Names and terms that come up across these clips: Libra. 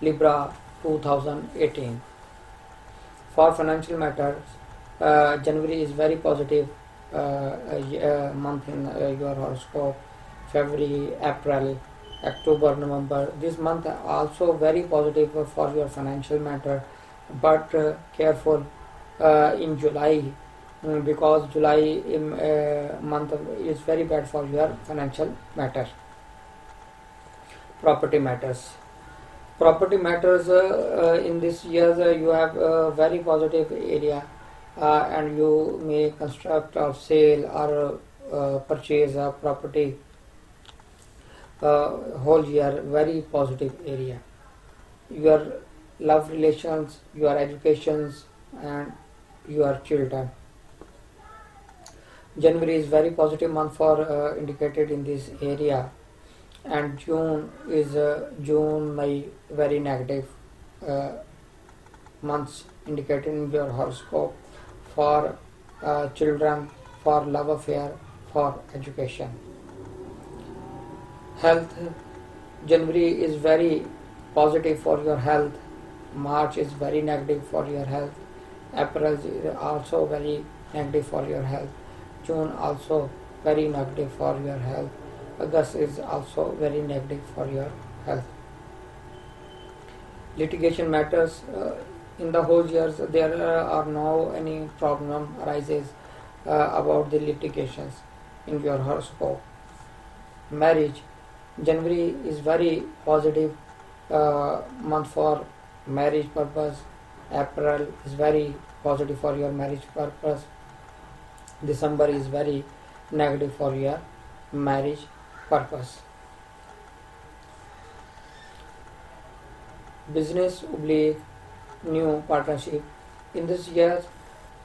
Libra 2018. For financial matters, January is very positive month in your horoscope. February, April, October, November, this month also very positive for your financial matter, but careful in July, because July month is very bad for your financial matter. Property matters. Property matters in this year you have a very positive area, and you may construct or sale or purchase a property whole year, very positive area. Your love relations, your educations and your children. January is very positive month for indicated in this area, and June is May very negative months indicated in your horoscope for children, for love affair, for education. Health. January is very positive for your health. March is very negative for your health. April is also very negative for your health. June also very negative for your health. August is also very negative for your health. Litigation matters. In the whole years there are no any problem arises about the litigations in your horoscope. Marriage. January is very positive month for marriage purpose. April is very positive for your marriage purpose. December is very negative for your marriage purpose. Business / new partnership. In this year,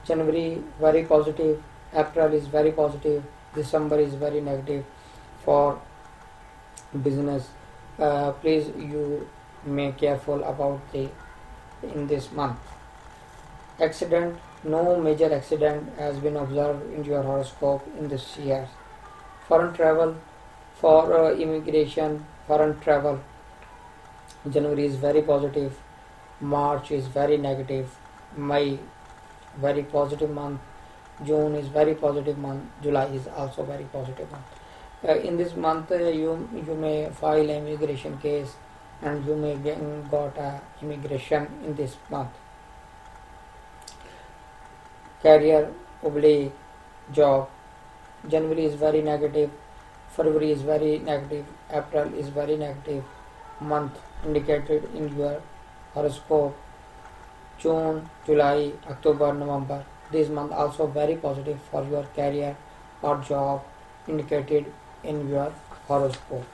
January very positive, April is very positive, December is very negative for business. Please you may careful about in this month. Accident. No major accident has been observed in your horoscope in this year. Foreign travel. For immigration, foreign travel, January is very positive, March is very negative, May very positive month, June is very positive month, July is also very positive month. In this month you may file an immigration case and you may got immigration in this month. Career / job. January is very negative, February is very negative, April is very negative month indicated in your horoscope. June, July, October, November, this month also very positive for your career or job indicated in your horoscope.